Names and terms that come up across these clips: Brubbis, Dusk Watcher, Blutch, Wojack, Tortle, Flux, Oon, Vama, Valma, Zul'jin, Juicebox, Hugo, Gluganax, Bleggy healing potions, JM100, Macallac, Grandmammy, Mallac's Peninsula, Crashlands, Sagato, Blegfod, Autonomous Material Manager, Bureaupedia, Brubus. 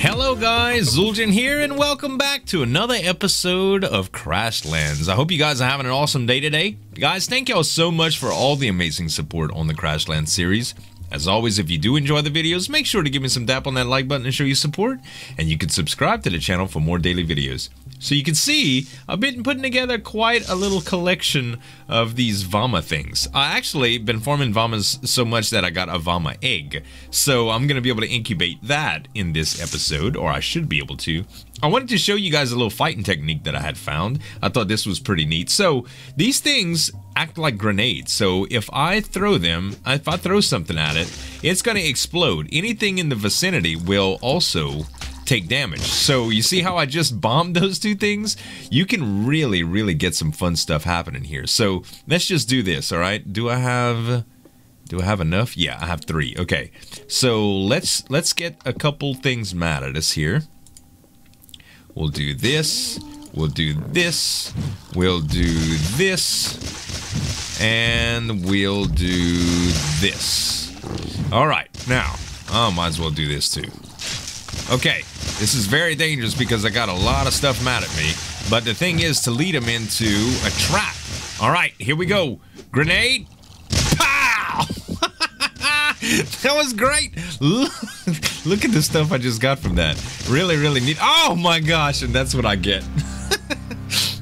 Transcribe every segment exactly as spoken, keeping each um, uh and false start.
Hello guys, Zul'jin here, and welcome back to another episode of Crashlands. I hope you guys are having an awesome day today. Guys, thank y'all so much for all the amazing support on the Crashlands series. As always, if you do enjoy the videos, make sure to give me some dap on that like button and show your support. And you can subscribe to the channel for more daily videos. So you can see, I've been putting together quite a little collection of these Vama things. I actually been farming Vamas so much that I got a Vama egg. So I'm going to be able to incubate that in this episode, or I should be able to. I wanted to show you guys a little fighting technique that I had found. I thought this was pretty neat. So these things act like grenades. So if I throw them, if I throw something at it, it's going to explode. Anything in the vicinity will also take damage. So you see how I just bombed those two things? You can really, really get some fun stuff happening here. So let's just do this. All right. Do I have... Do I have enough? Yeah, I have three. Okay. So let's let's get a couple things mad at us here. We'll do this, we'll do this, we'll do this, and we'll do this. Alright, now, I might as well do this too. Okay, this is very dangerous because I got a lot of stuff mad at me, but the thing is to lead them into a trap. Alright, here we go. Grenade. Pow! That was great. Look at the stuff I just got from that. Really, really neat. Oh my gosh, and that's what I get.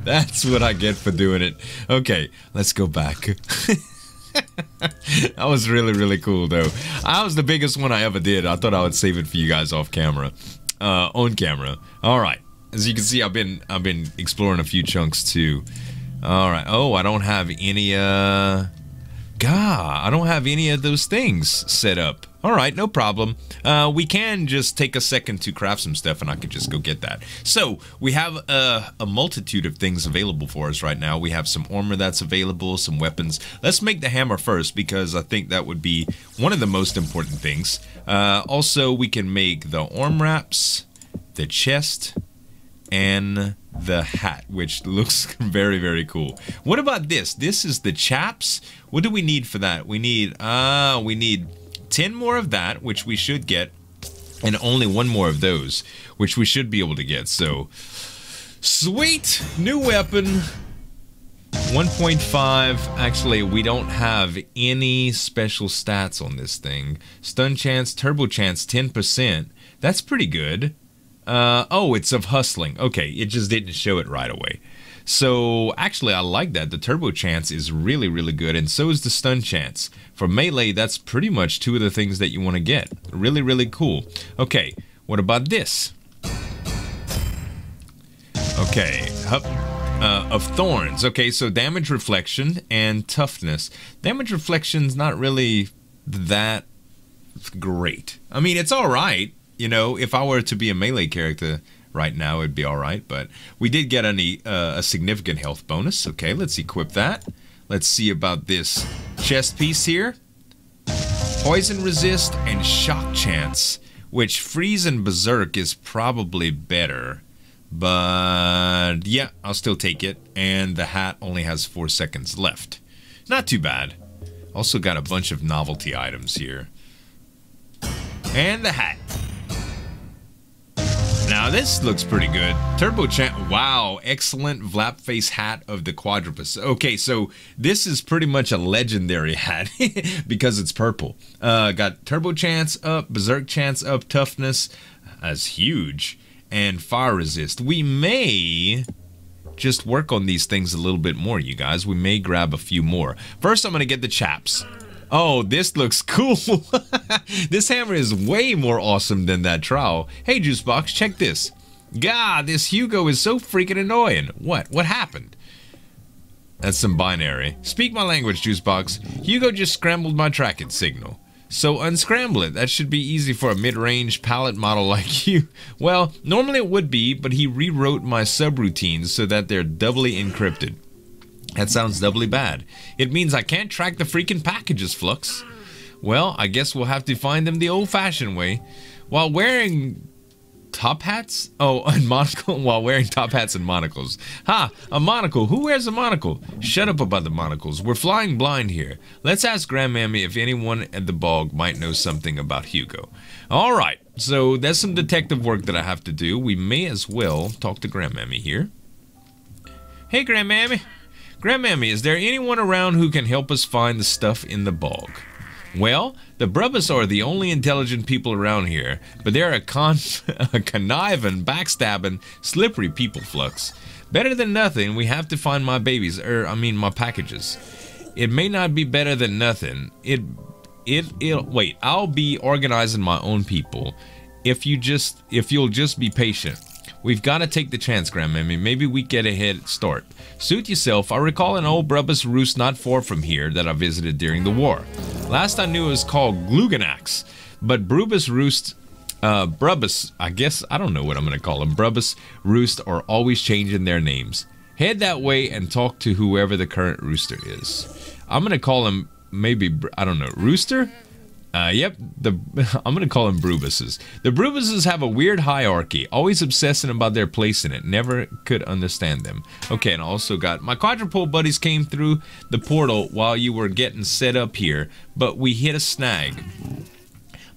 That's what I get for doing it. Okay, let's go back. That was really, really cool though. That was the biggest one I ever did. I thought I would save it for you guys off camera. Uh, on camera. Alright. As you can see, I've been I've been exploring a few chunks too. Alright. Oh, I don't have any uh God, I don't have any of those things set up. All right, no problem. Uh, we can just take a second to craft some stuff and I could just go get that. So we have a, a multitude of things available for us right now. We have some armor that's available, some weapons. Let's make the hammer first because I think that would be one of the most important things. Uh, also, we can make the arm wraps, the chest, and the hat, which looks very, very cool. What about this? This is the chaps. What do we need for that? We need, uh, we need ten more of that, which we should get, and only one more of those, which we should be able to get. So, sweet! New weapon. one point five. Actually, we don't have any special stats on this thing. Stun chance, turbo chance, ten percent. That's pretty good. Uh, oh, it's of hustling. Okay, it just didn't show it right away. So, actually, I like that. The turbo chance is really, really good, and so is the stun chance. For melee, that's pretty much two of the things that you want to get. Really, really cool. Okay, what about this? Okay, up, uh, of thorns. Okay, so damage reflection and toughness. Damage reflection's not really that great. I mean, it's all right. You know, if I were to be a melee character right now, it'd be all right. But we did get any, uh, a significant health bonus. Okay, let's equip that. Let's see about this chest piece here. Poison resist and shock chance, which freeze and berserk is probably better. But yeah, I'll still take it. And the hat only has four seconds left. Not too bad. Also got a bunch of novelty items here. And the hat. Now this looks pretty good. Turbo Chant, wow, excellent Vlap face hat of the Quadrupus. Okay, so this is pretty much a legendary hat because it's purple. Uh, got Turbo Chance up, Berserk Chance up, Toughness, that's huge, and Fire Resist. We may just work on these things a little bit more, you guys. We may grab a few more. First, I'm gonna get the chaps. Oh, this looks cool. This hammer is way more awesome than that trowel. Hey, Juicebox, check this. God, this Hugo is so freaking annoying. What? What happened? That's some binary. Speak my language, Juicebox. Hugo just scrambled my tracking signal. So unscramble it. That should be easy for a mid-range palette model like you. Well, normally it would be, but he rewrote my subroutines so that they're doubly encrypted. That sounds doubly bad. It means I can't track the freaking packages, Flux. Well, I guess we'll have to find them the old-fashioned way. While wearing top hats? Oh, and monocle. While wearing top hats and monocles. Ha! A monocle. Who wears a monocle? Shut up about the monocles. We're flying blind here. Let's ask Grandmammy if anyone at the bog might know something about Hugo. All right. So that's some detective work that I have to do. We may as well talk to Grandmammy here. Hey, Grandmammy. Grandmammy, is there anyone around who can help us find the stuff in the bog? Well, the Brubbis are the only intelligent people around here, but they're a, con a conniving, backstabbing, slippery people, Flux. Better than nothing, we have to find my babies, er, I mean my packages. It may not be better than nothing. It, it, it'll, wait, I'll be organizing my own people. If you just, if you'll just be patient. We've got to take the chance, Grandmammy. Maybe we get a head start. Suit yourself. I recall an old Brubbis roost not far from here that I visited during the war. Last I knew it was called Gluganax, but Brubus roost, uh, Brubbis, I guess, I don't know what I'm going to call them. Brubbis roost are always changing their names. Head that way and talk to whoever the current rooster is. I'm going to call him maybe, I don't know, rooster? Uh, yep, the I'm gonna call them Brubuses. The Brubuses have a weird hierarchy, always obsessing about their place in it. Never could understand them. Okay, and I also got my quadrupole buddies came through the portal while you were getting set up here, but we hit a snag.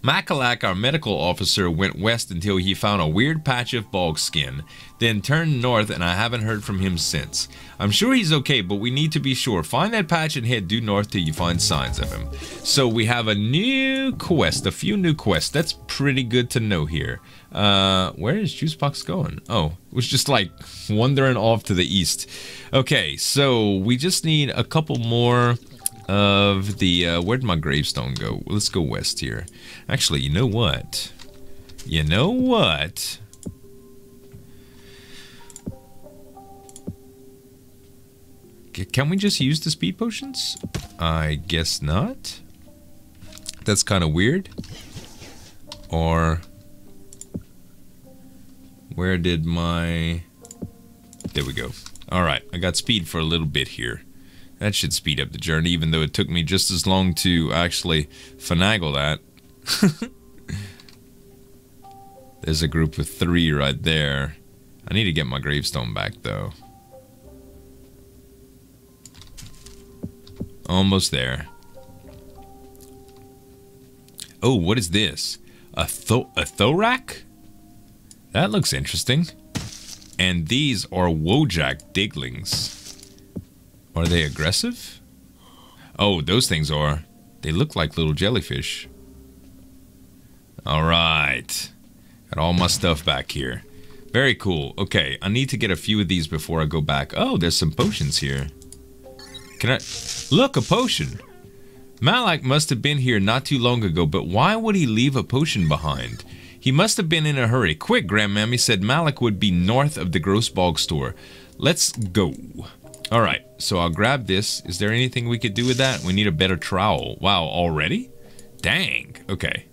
Macallac, our medical officer, went west until he found a weird patch of bog skin, then turned north, and I haven't heard from him since. I'm sure he's okay, but we need to be sure. Find that patch and head due north till you find signs of him. So we have a new quest, a few new quests. That's pretty good to know here. Uh, where is Juicebox going? Oh, it was just like wandering off to the east. Okay, so we just need a couple more of the, uh, where'd my gravestone go? Let's go west here. Actually, you know what? You know what? Can we just use the speed potions? I guess not. That's kind of weird. Or, where did my, there we go. All right, I got speed for a little bit here. That should speed up the journey, even though it took me just as long to actually finagle that. There's a group of three right there. I need to get my gravestone back, though. Almost there. Oh, what is this? A, tho a thorac? That looks interesting. And these are Wojack diglings. Are they aggressive? Oh, those things are. They look like little jellyfish. Alright. Got all my stuff back here. Very cool. Okay, I need to get a few of these before I go back. Oh, there's some potions here. Can I... Look, a potion! Mallac must have been here not too long ago, but why would he leave a potion behind? He must have been in a hurry. Quick, Grandmammy said Mallac would be north of the Gross Bog store. Let's go. Alright, so I'll grab this. Is there anything we could do with that? We need a better trowel. Wow, already? Dang. Okay.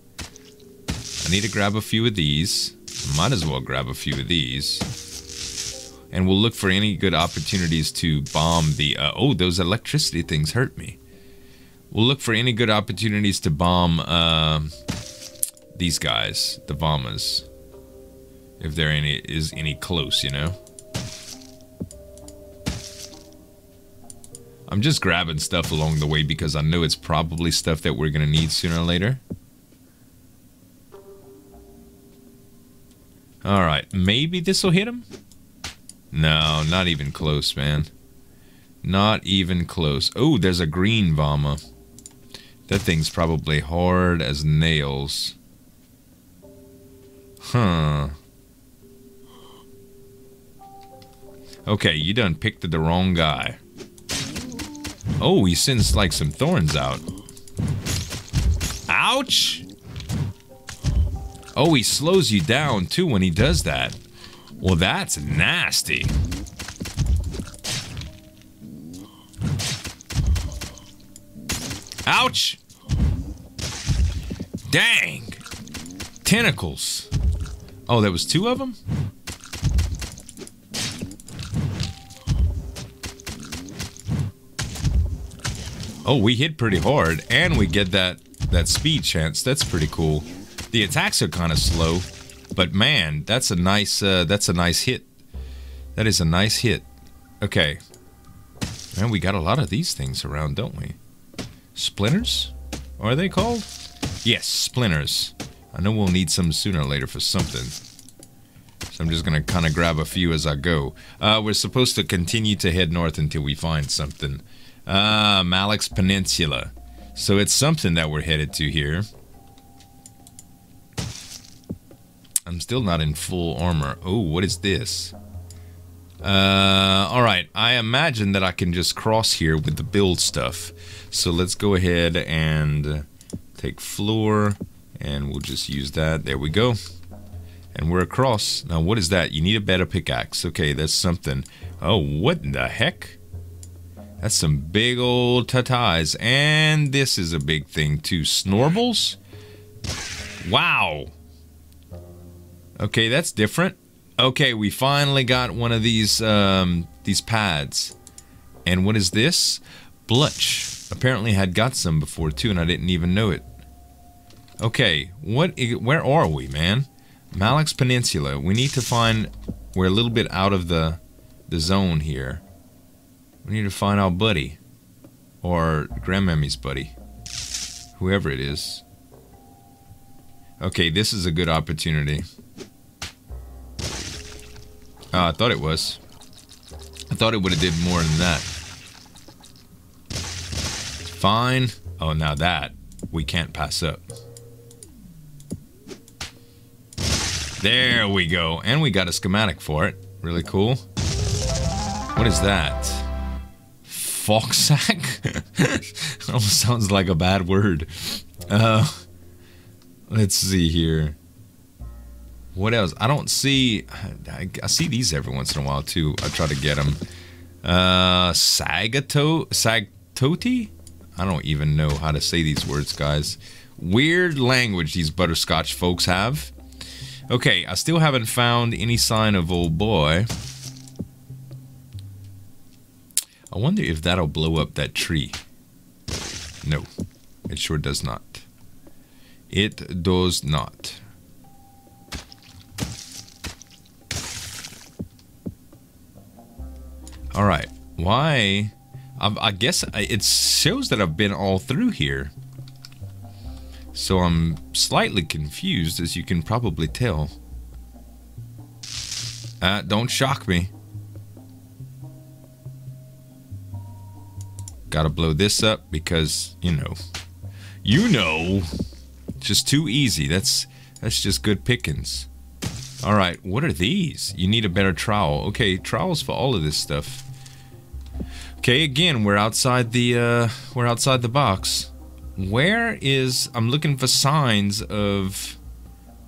I need to grab a few of these. Might as well grab a few of these. And we'll look for any good opportunities to bomb the... Uh, oh, those electricity things hurt me. We'll look for any good opportunities to bomb uh, these guys, the Vamas. If there any is any close, you know? I'm just grabbing stuff along the way because I know it's probably stuff that we're gonna need sooner or later. Alright, maybe this'll hit him? No, not even close, man. Not even close. Oh, there's a green Vama. That thing's probably hard as nails. Huh. Okay, you done picked the wrong guy. Oh, he sends like some thorns out. Ouch! Oh, he slows you down too when he does that. Well, that's nasty. Ouch! Dang! Tentacles. Oh, there was two of them? Oh, we hit pretty hard, and we get that, that speed chance. That's pretty cool. The attacks are kind of slow, but man, that's a nice uh, that's a nice hit. That is a nice hit. Okay. Man, we got a lot of these things around, don't we? Splinters? Are they called? Yes, splinters. I know we'll need some sooner or later for something. So I'm just going to kind of grab a few as I go. Uh, we're supposed to continue to head north until we find something. Ah, uh, Mallac's Peninsula. So it's something that we're headed to here. I'm still not in full armor. Oh, what is this? Uh, alright, I imagine that I can just cross here with the build stuff. So let's go ahead and take floor, and we'll just use that. There we go. And we're across. Now what is that? You need a better pickaxe. Okay, that's something. Oh, what in the heck? That's some big old tatas. And this is a big thing too. Snorbles? Wow. Okay, that's different. Okay, we finally got one of these um, these pads. And what is this? Blutch. Apparently had got some before too, and I didn't even know it. Okay, what? Where are we, man? Mallac's Peninsula. We need to find. We're a little bit out of the the zone here. We need to find our buddy, or Grandmammy's buddy, whoever it is. Okay, this is a good opportunity. Uh, I thought it was. I thought it would have did more than that. Fine. Oh, now that we can't pass up. There we go. And we got a schematic for it. Really cool. What is that? Foxsack? It almost sounds like a bad word. Uh, let's see here. What else? I don't see... I, I see these every once in a while, too. I try to get them. Uh, Sagato? Sagtoti? I don't even know how to say these words, guys. Weird language these butterscotch folks have. Okay, I still haven't found any sign of old boy. I wonder if that'll blow up that tree. No, it sure does not. It does not. All right, why? I, I guess it shows that I've been all through here. So I'm slightly confused, as you can probably tell. Uh, don't shock me. Gotta blow this up because, you know. You know! Just too easy. That's, that's just good pickings. All right, what are these? You need a better trowel. Okay, trowels for all of this stuff. Okay, again, we're outside the uh, we're outside the box. Where is? I'm looking for signs of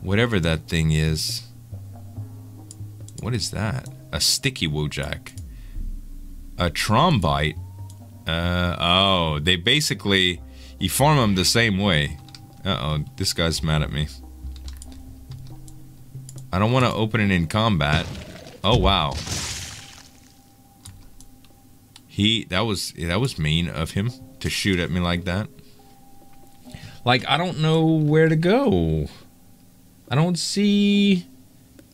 whatever that thing is. What is that? A sticky Wojack. A trombite. Uh oh, they basically you farm them the same way. Uh oh, this guy's mad at me. I don't want to open it in combat. Oh wow. He that was that was mean of him to shoot at me like that. Like I don't know where to go. I don't see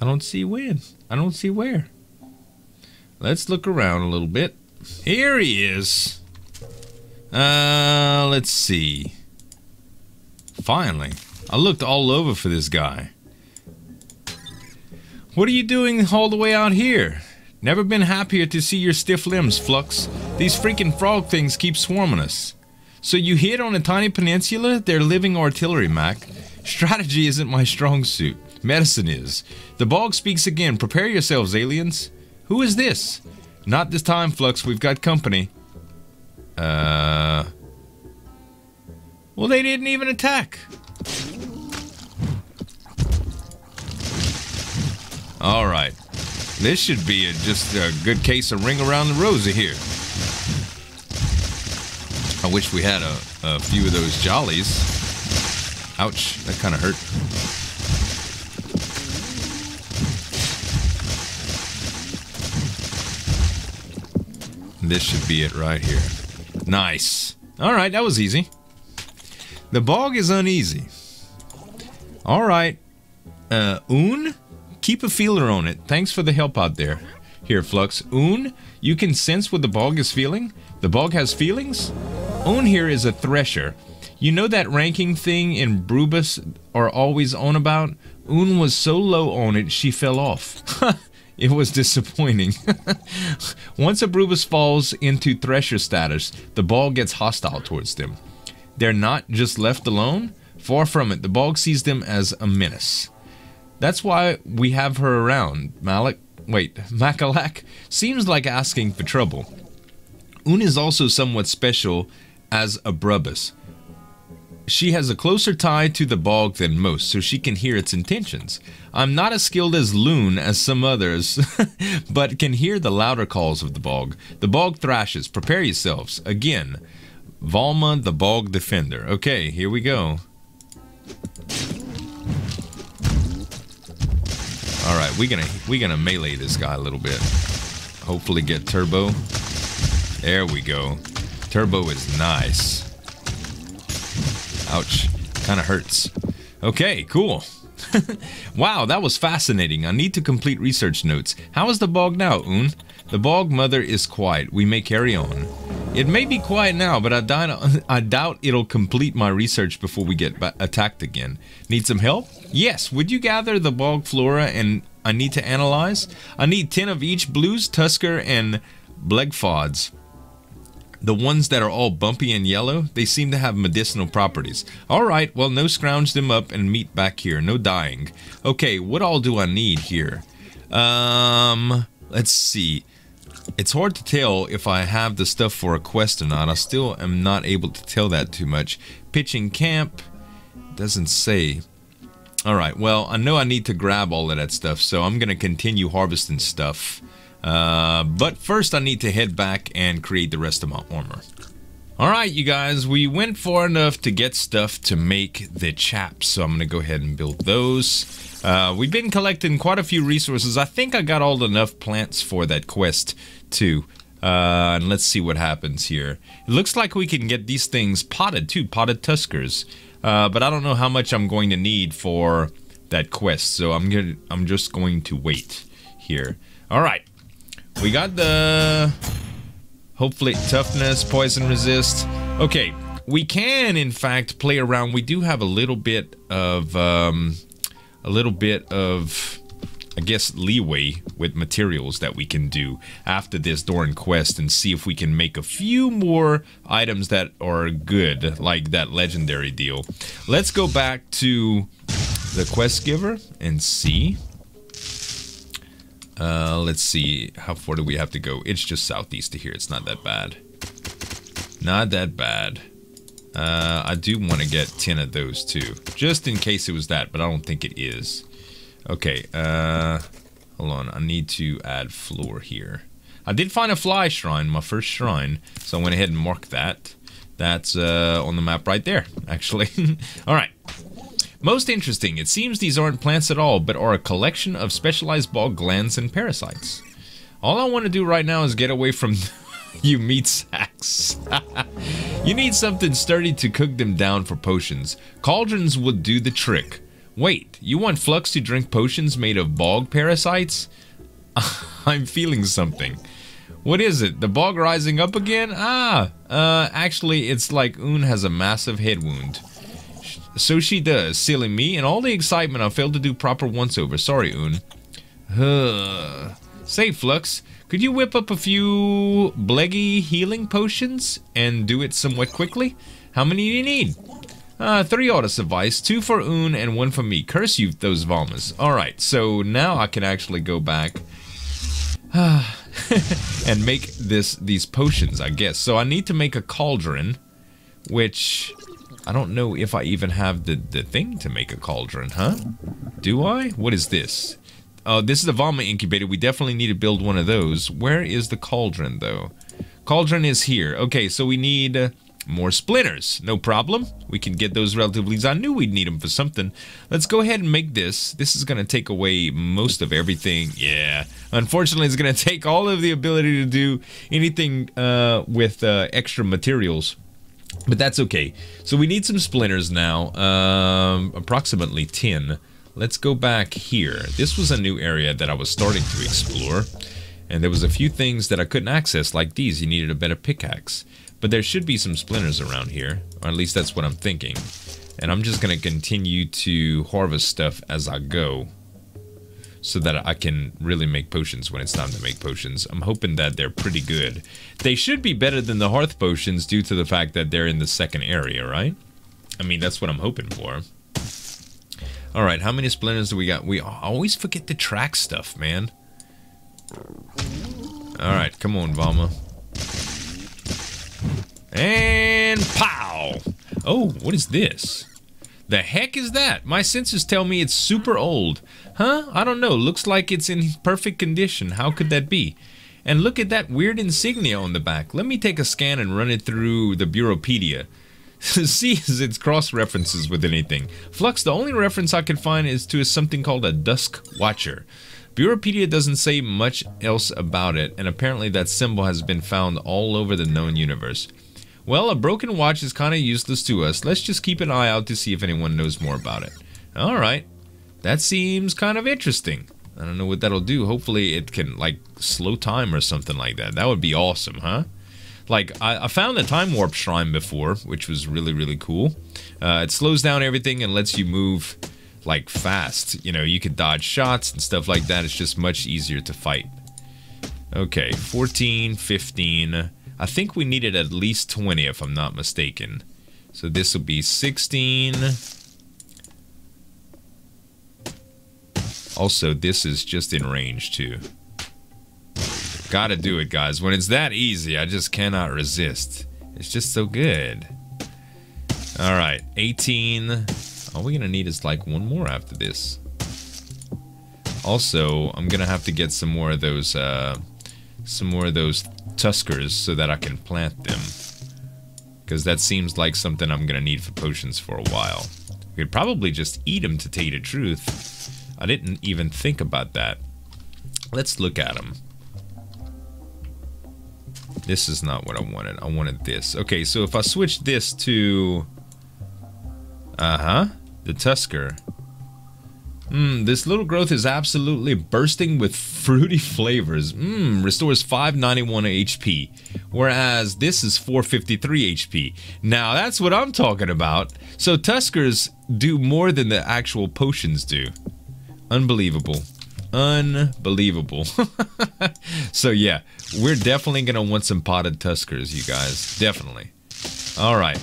I don't see when. I don't see where. Let's look around a little bit. Here he is. Uh let's see. Finally. I looked all over for this guy. What are you doing all the way out here? Never been happier to see your stiff limbs, Flux. These freaking frog things keep swarming us. So you hid on a tiny peninsula? They're living artillery, Mac. Strategy isn't my strong suit. Medicine is. The bog speaks again. Prepare yourselves, aliens. Who is this? Not this time, Flux. We've got company. Uh... Well, they didn't even attack. All right, this should be a, just a good case of ring around the rosy here. I wish we had a, a few of those jollies. Ouch, that kind of hurt. This should be it right here. Nice. All right, that was easy. The bog is uneasy. All right, uh, Oon? Keep a feeler on it. Thanks for the help out there. Here, Flux. Oon, you can sense what the bog is feeling? The bog has feelings? Oon here is a thresher. You know that ranking thing in Brubus are always on about? Oon was so low on it, she fell off. It was disappointing. Once a Brubus falls into Thresher status, the ball gets hostile towards them. They're not just left alone. Far from it, the ball sees them as a menace. That's why we have her around. Mallac's, wait, Macallac seems like asking for trouble. Oon is also somewhat special as a Brubbis. She has a closer tie to the bog than most, so she can hear its intentions. I'm not as skilled as Loon as some others, but can hear the louder calls of the bog. The bog thrashes. Prepare yourselves. Again, Valma, the bog defender. Okay, here we go. All right, we're gonna we're gonna melee this guy a little bit. Hopefully, get turbo. There we go. Turbo is nice. Ouch, kind of hurts. Okay, cool. Wow, that was fascinating. I need to complete research notes. How is the bog now, Oon? The bog mother is quiet. We may carry on. It may be quiet now, but I, died, I doubt it'll complete my research before we get attacked again. Need some help? Yes, would you gather the bog flora and I need to analyze? I need ten of each blues, tusker, and blegfods. The ones that are all bumpy and yellow, they seem to have medicinal properties. Alright, well, no scrounge them up and meet back here. No dying. Okay, what all do I need here? Um, let's see. It's hard to tell if I have the stuff for a quest or not. I still am not able to tell that too much. Pitching camp doesn't say. Alright, well, I know I need to grab all of that stuff, so I'm going to continue harvesting stuff. Uh, but first I need to head back and create the rest of my armor. Alright, you guys, we went far enough to get stuff to make the chaps, so I'm gonna go ahead and build those. Uh, we've been collecting quite a few resources. I think I got all enough plants for that quest too. Uh, and let's see what happens here. It looks like we can get these things potted too, potted tuskers. Uh, but I don't know how much I'm going to need for that quest, so I'm gonna, I'm just going to wait here. Alright. We got the, hopefully, toughness, poison resist. Okay, we can, in fact, play around. We do have a little bit of, um, a little bit of, I guess, leeway with materials that we can do after this Doran quest and see if we can make a few more items that are good, like that legendary deal. Let's go back to the quest giver and see. Uh, let's see, how far do we have to go? It's just southeast of here. It's not that bad. Not that bad. Uh, I do want to get ten of those too, just in case it was that, but I don't think it is. Okay, uh, hold on. I need to add floor here. I did find a fly shrine, my first shrine, so I went ahead and marked that. That's, uh, on the map right there, actually. Alright. Most interesting, it seems these aren't plants at all, but are a collection of specialized bog glands and parasites. All I want to do right now is get away from you meat sacks. You need something sturdy to cook them down for potions. Cauldrons would do the trick. Wait, you want Flux to drink potions made of bog parasites? I'm feeling something. What is it? The bog rising up again? Ah, uh, actually it's like Oon has a massive head wound. So she does, silly me, and all the excitement I failed to do proper once-over. Sorry, Oon. Uh, say, Flux, could you whip up a few Bleggy healing potions and do it somewhat quickly? How many do you need? Uh, three ought to suffice, two for Oon and one for me. Curse you, those Valmas. Alright, so now I can actually go back and make this these potions, I guess. So I need to make a cauldron, which... I don't know if I even have the, the thing to make a cauldron, huh? Do I? What is this? Oh, uh, this is the Vama incubator. We definitely need to build one of those. Where is the cauldron, though? Cauldron is here. Okay, so we need uh, more splinters. No problem. We can get those relatively easy. I knew we'd need them for something. Let's go ahead and make this. This is going to take away most of everything. Yeah. Unfortunately, it's going to take all of the ability to do anything uh, with uh, extra materials. But that's okay. So we need some splinters now, um, approximately ten. Let's go back here. This was a new area that I was starting to explore. And there was a few things that I couldn't access, like these. You needed a better pickaxe. But there should be some splinters around here, or at least that's what I'm thinking. And I'm just going to continue to harvest stuff as I go, so that I can really make potions when it's time to make potions. I'm hoping that they're pretty good. They should be better than the hearth potions due to the fact that they're in the second area, right? I mean, that's what I'm hoping for. Alright, how many splinters do we got? We always forget to track stuff, man. Alright, come on, Vama. And pow! Oh, what is this? The heck is that? My senses tell me it's super old. Huh? I don't know. Looks like it's in perfect condition. How could that be? And look at that weird insignia on the back. Let me take a scan and run it through the Bureaupedia. See if it's cross-references with anything. Flux, the only reference I can find is to something called a Dusk Watcher. Bureaupedia doesn't say much else about it, and apparently that symbol has been found all over the known universe. Well, a broken watch is kind of useless to us. Let's just keep an eye out to see if anyone knows more about it. Alright. That seems kind of interesting. I don't know what that'll do. Hopefully it can, like, slow time or something like that. That would be awesome, huh? Like, I, I found a time warp shrine before, which was really, really cool. Uh, it slows down everything and lets you move, like, fast. You know, you could dodge shots and stuff like that. It's just much easier to fight. Okay, fourteen, fifteen... I think we needed at least twenty if I'm not mistaken. So this will be sixteen. Also, this is just in range too. Gotta do it, guys. When it's that easy, I just cannot resist. It's just so good. Alright, eighteen. All we're gonna need is like one more after this. Also, I'm gonna have to get some more of those, uh, some more of those tuskers so that I can plant them, because that seems like something I'm gonna need for potions for a while. We could probably just eat them, to tell you the truth. I didn't even think about that. Let's look at them. This is not what I wanted. I wanted this. Okay, so if I switch this to uh-huh the tusker. Mmm, this little growth is absolutely bursting with fruity flavors. Mmm, restores five ninety-one H P, whereas this is four fifty-three H P. Now, that's what I'm talking about. So, Tuskers do more than the actual potions do. Unbelievable. Unbelievable. So, yeah, we're definitely going to want some potted Tuskers, you guys. Definitely. All right.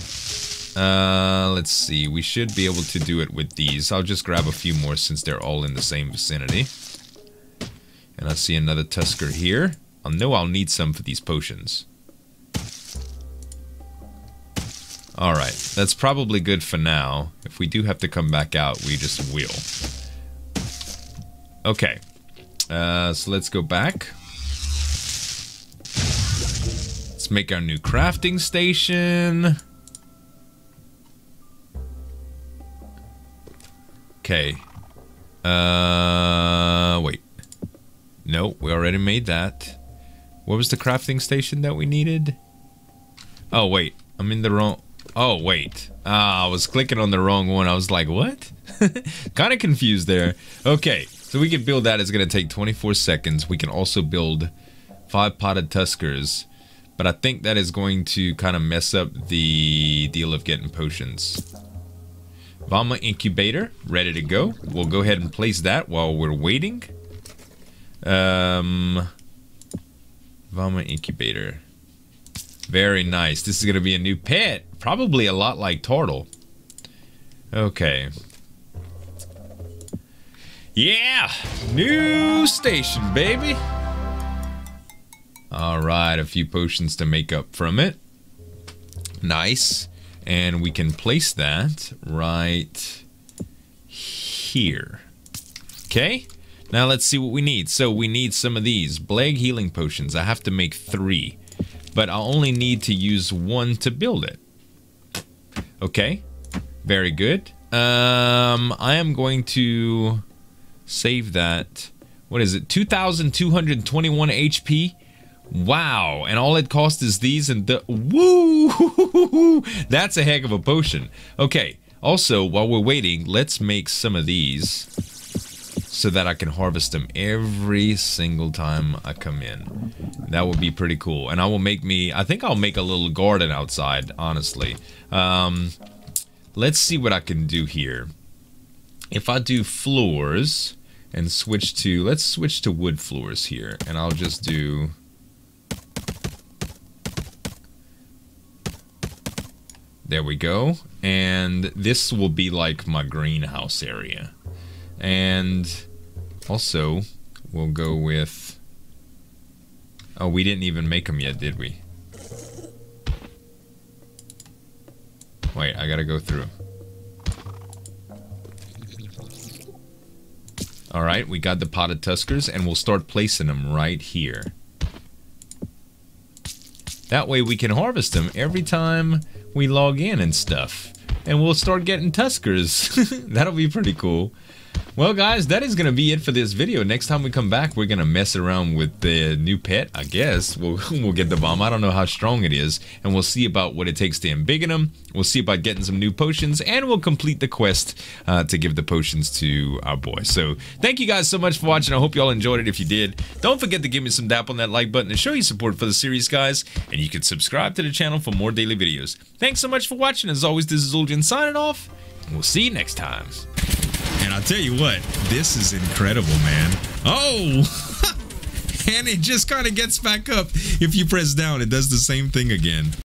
Uh, let's see. We should be able to do it with these. I'll just grab a few more since they're all in the same vicinity. And I see another Tusker here. I know I'll need some for these potions. Alright, that's probably good for now. If we do have to come back out, we just will. Okay. Uh, so let's go back. Let's make our new crafting station. Okay, uh, wait, no, we already made that. What was the crafting station that we needed? Oh, wait, I'm in the wrong, oh, wait, ah, I was clicking on the wrong one. I was like, what? Kind of confused there. Okay, so we can build that. It's going to take twenty-four seconds. We can also build five potted tuskers, but I think that is going to kind of mess up the deal of getting potions. Vama incubator ready to go. We'll go ahead and place that while we're waiting. Um, Vama incubator. Very nice. This is going to be a new pet. Probably a lot like Tortle. Okay. Yeah! New station, baby! Alright, a few potions to make up from it. Nice. And we can place that right here. Okay, now let's see what we need. So we need some of these Bleggy healing potions. I have to make three, but I only need to use one to build it. Okay, very good. Um, I am going to save that. What is it? two thousand two hundred twenty-one H P. Wow, and all it costs is these and the... Woo! That's a heck of a potion. Okay, also, while we're waiting, let's make some of these so that I can harvest them every single time I come in. That would be pretty cool. And I will make me, I think I'll make a little garden outside, honestly. Um, let's see what I can do here. If I do floors and switch to, let's switch to wood floors here. And I'll just do... There we go. And this will be like my greenhouse area. And also, we'll go with... Oh, we didn't even make them yet, did we? Wait, I gotta go through. Alright, we got the potted tuskers, and we'll start placing them right here. That way we can harvest them every time we log in and stuff. And we'll start getting tuskers. That'll be pretty cool. Well guys, that is going to be it for this video. Next time we come back, we're going to mess around with the new pet, I guess. We'll, we'll get the Vama. I don't know how strong it is. And we'll see about what it takes to embiggen them. We'll see about getting some new potions. And we'll complete the quest uh, to give the potions to our boy. So, thank you guys so much for watching. I hope y'all enjoyed it. If you did, don't forget to give me some dap on that like button to show your support for the series, guys. And you can subscribe to the channel for more daily videos. Thanks so much for watching. As always, this is Zul'jin signing off. And we'll see you next time. And I'll tell you what, this is incredible, man. Oh! And it just kind of gets back up. If you press down, it does the same thing again.